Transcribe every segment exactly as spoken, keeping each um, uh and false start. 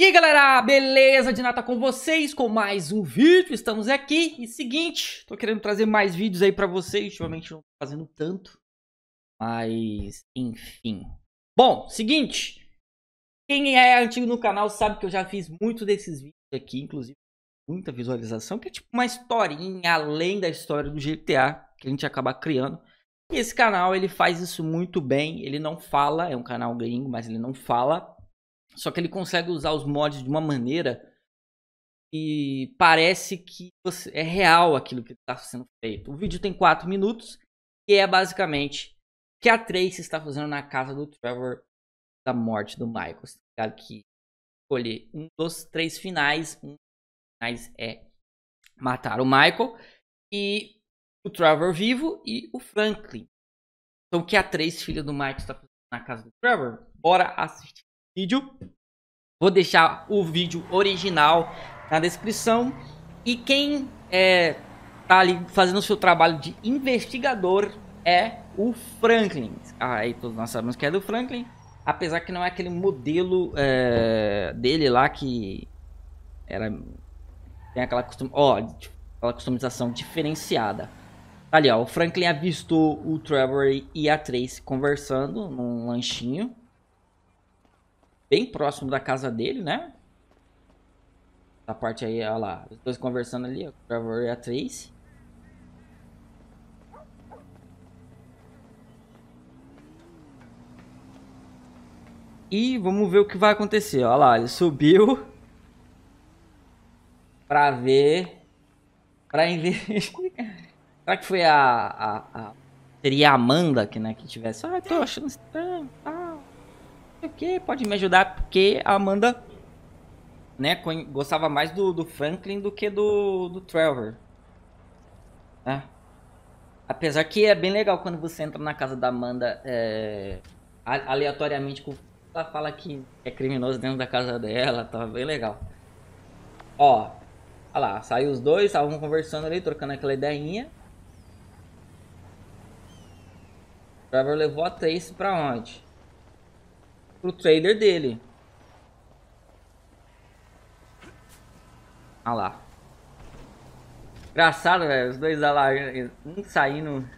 E aí galera, beleza? De nata com vocês, com mais um vídeo, estamos aqui. E seguinte, tô querendo trazer mais vídeos aí pra vocês, ultimamente não tô fazendo tanto, mas enfim. Bom, seguinte, quem é antigo no canal sabe que eu já fiz muito desses vídeos aqui, inclusive muita visualização, que é tipo uma historinha além da história do G T A, que a gente acaba criando. E esse canal, ele faz isso muito bem, ele não fala, é um canal gringo, mas ele não fala. Só que ele consegue usar os mods de uma maneira e parece que você, é real aquilo que está sendo feito. O vídeo tem quatro minutos e é basicamente o que a Tracey está fazendo na casa do Trevor da morte do Michael. Você tem que escolher um dos três finais. Um dos finais é matar o Michael e o Trevor vivo e o Franklin. Então o que a Tracey, filha do Michael, está fazendo na casa do Trevor? Bora assistir. Vídeo. Vou deixar o vídeo original na descrição. E quem é, tá ali fazendo o seu trabalho de investigador é o Franklin. Aí ah, todos nós sabemos que é do Franklin. Apesar que não é aquele modelo é, dele lá que era, tem aquela, custom, ó, aquela customização diferenciada. Ali ó, o Franklin avistou o Trevor e a Tracey conversando num lanchinho bem próximo da casa dele, né? Essa parte aí, olha lá. Os dois conversando ali, o Trevor e a Tracey. E vamos ver o que vai acontecer. Olha lá, ele subiu pra ver, pra investigar. Será que foi a, a, a... seria a Amanda que, né, que tivesse? Ah, eu tô achando estranho, tá? Porque pode me ajudar, porque a Amanda, né, gostava mais do, do Franklin do que do, do Trevor, né? Apesar que é bem legal quando você entra na casa da Amanda é, aleatoriamente, ela fala que é criminoso dentro da casa dela, tá bem legal. Ó, olha lá, saiu os dois, estavam conversando ali, trocando aquela ideinha. O Trevor levou a Tracey pra onde? Pro trader dele. Olha lá. Engraçado, velho. Os dois lá, um saindo.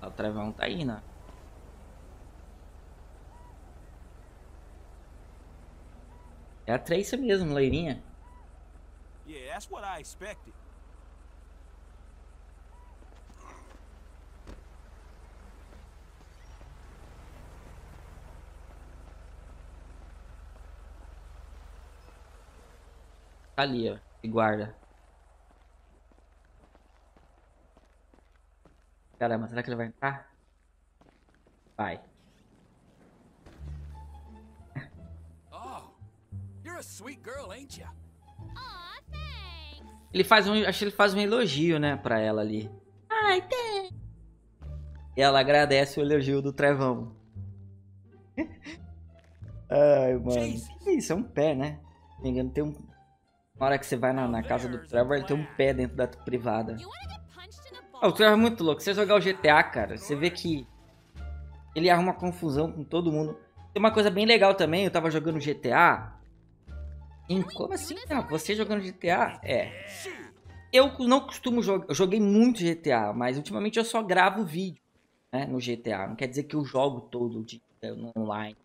O Trevão tá aí, né? É a Tracey mesmo, loirinha. Yeah, that's what I expected. Ali, ó, e guarda. Caramba, será que ele vai entrar? Vai. Oh, you're a sweet girl, ain't you? Oh, thanks. Ele faz um, acho que ele faz um elogio, né, pra ela ali. Ai, tem. E ela agradece o elogio do Trevão. Ai, mano. Isso é um pé, né? Se não me engano, tem um. Na hora que você vai na, na casa do Trevor, ele tem um pé dentro da privada. Oh, o Trevor é muito louco. Você jogar o G T A, cara, você vê que ele arruma confusão com todo mundo. Tem uma coisa bem legal também, eu tava jogando G T A. E como assim, cara? Você jogando G T A? É. Eu não costumo jogar. Eu joguei muito G T A, mas ultimamente eu só gravo vídeo, né, no G T A. Não quer dizer que eu jogo todo dia no online,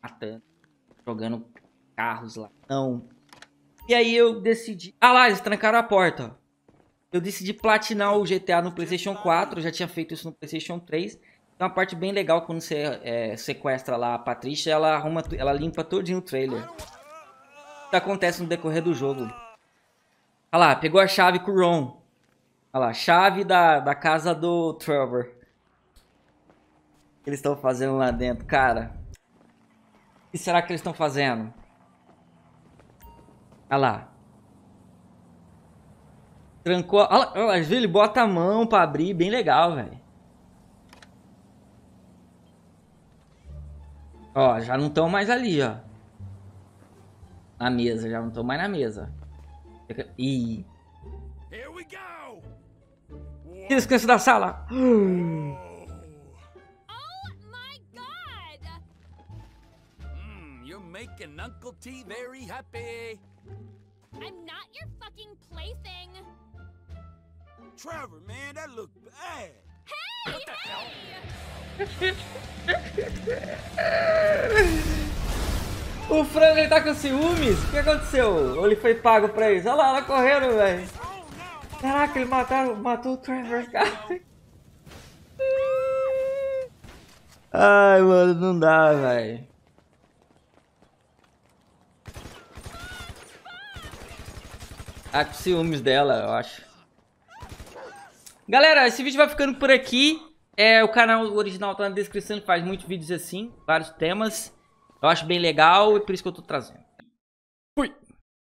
matando, jogando carros lá. Não. E aí eu decidi... Ah lá, eles trancaram a porta. Eu decidi platinar o G T A no PlayStation quatro. Eu já tinha feito isso no PlayStation três. Então, uma parte bem legal quando você é, sequestra lá a Patricia, ela arruma, ela limpa todinho o trailer. Isso acontece no decorrer do jogo. Olha lá, pegou a chave com o Ron. Olha lá, chave da, da casa do Trevor. O que eles estão fazendo lá dentro, cara? O que será que eles estão fazendo? Olha lá. Trancou. Olha lá, olha lá, ele bota a mão pra abrir. Bem legal, velho. Ó, já não estão mais ali, ó. Na mesa, já não estão mais na mesa. Ih. Tira as crianças da sala. Oh, my God. You're making Uncle T very happy. I'm not your fucking plaything. Trevor, man, that looked bad. Hey, what the hell? O Franklin, ele tá com ciúmes? O que aconteceu? Ou ele foi pago pra eles? Olha lá, ela correndo, velho. Caraca, ele mataram, matou o Trevor, cara. Ai, mano, não dá, velho. Tá com ciúmes dela, eu acho. Galera, esse vídeo vai ficando por aqui. É, o canal original tá na descrição, faz muitos vídeos assim, vários temas. Eu acho bem legal e por isso que eu tô trazendo.